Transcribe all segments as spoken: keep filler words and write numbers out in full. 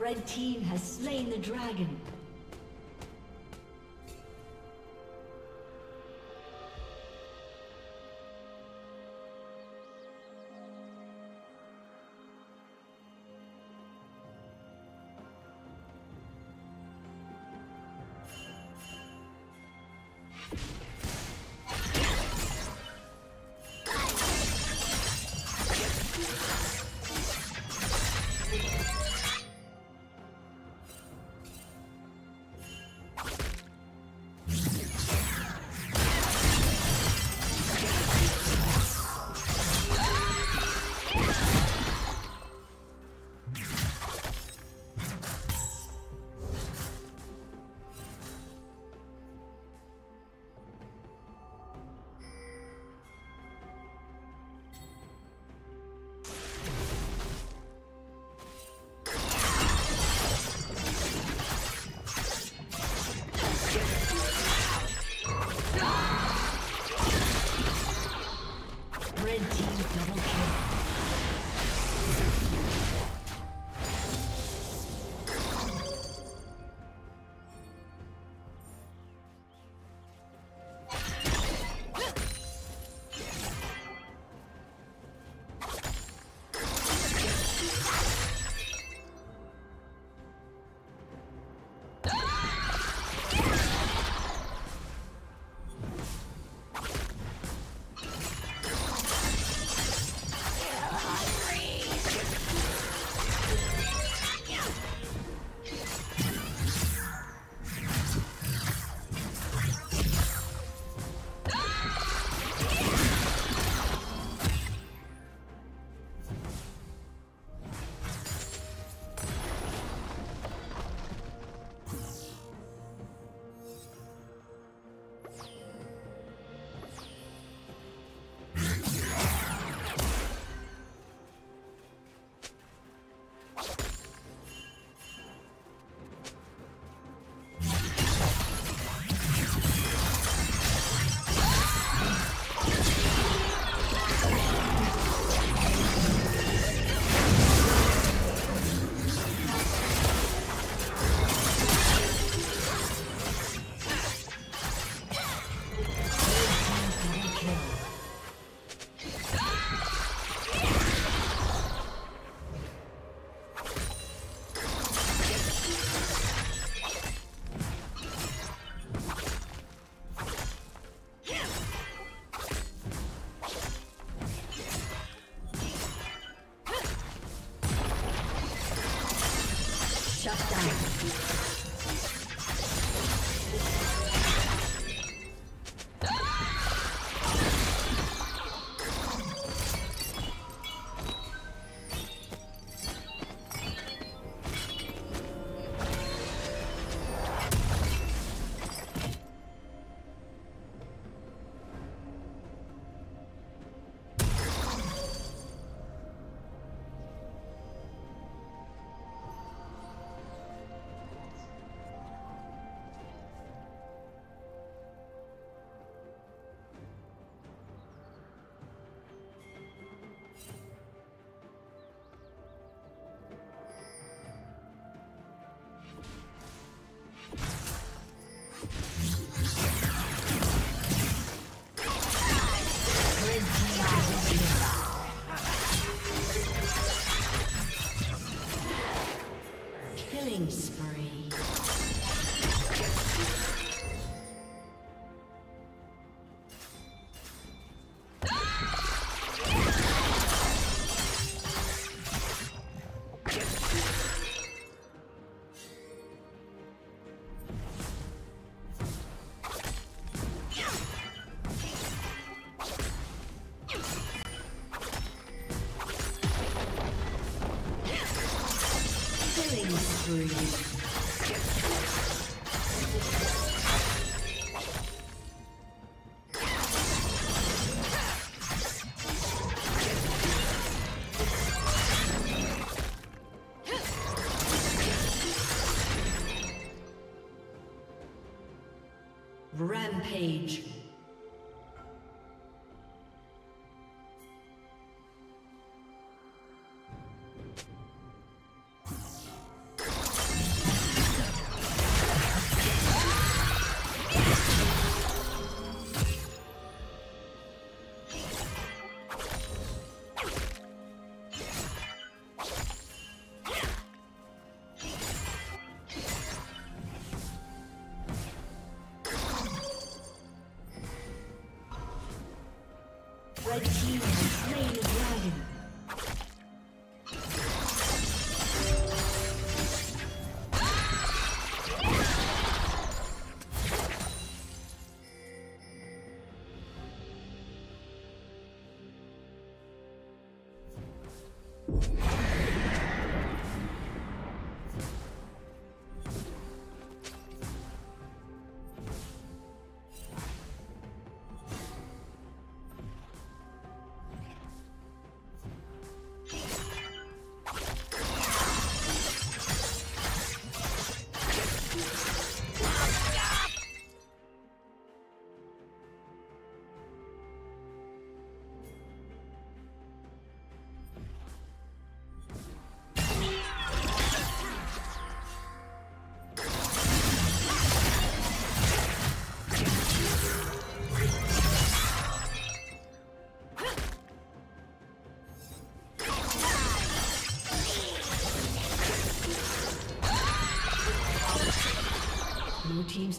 Red team has slain the dragon. Rampage. Blue team's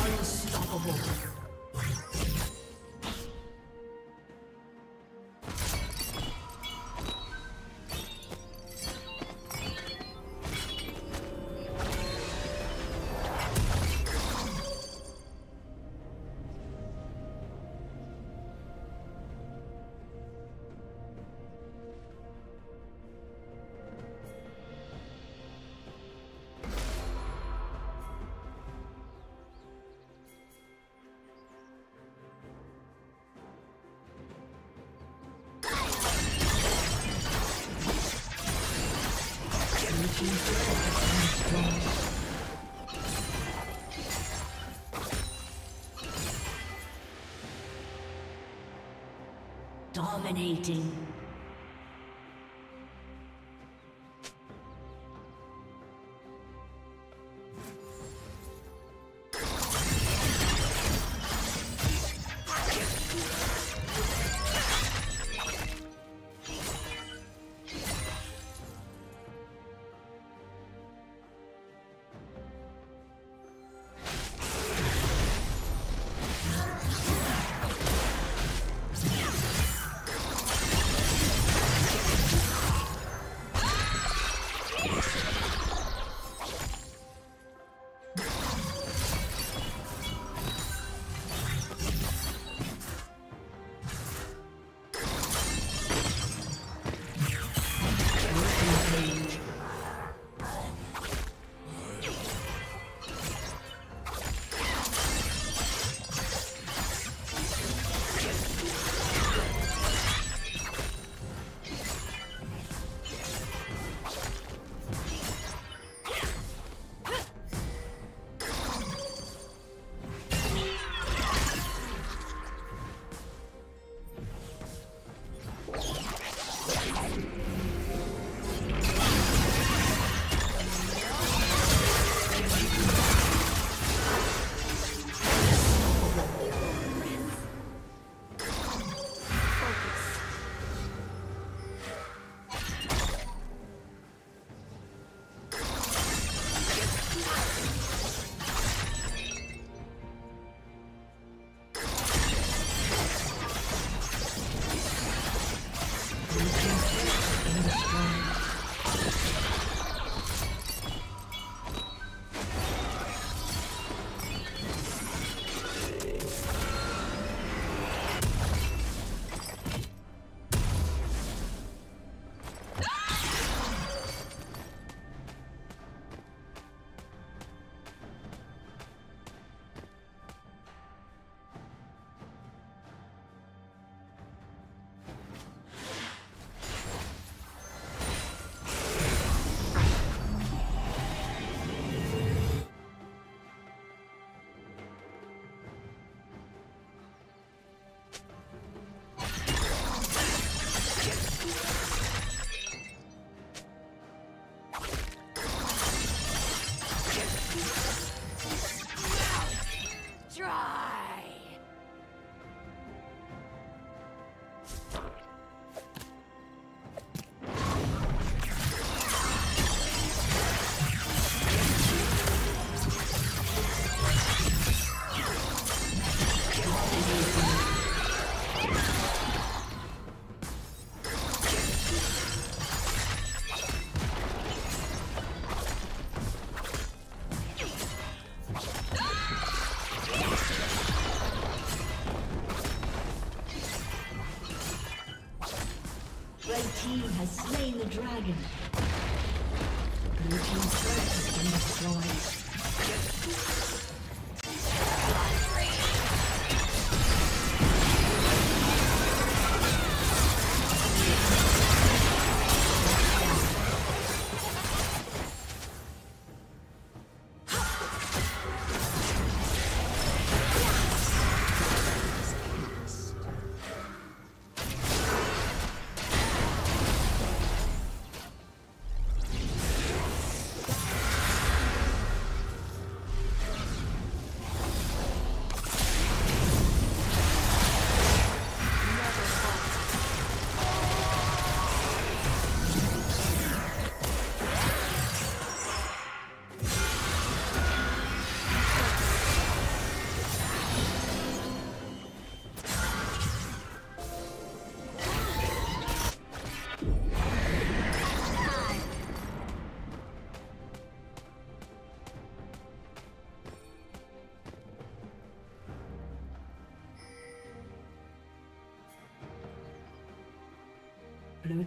Unstoppable. Dominating. Slain the dragon. Blue team's turret has been destroyed. Blue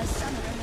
A summoner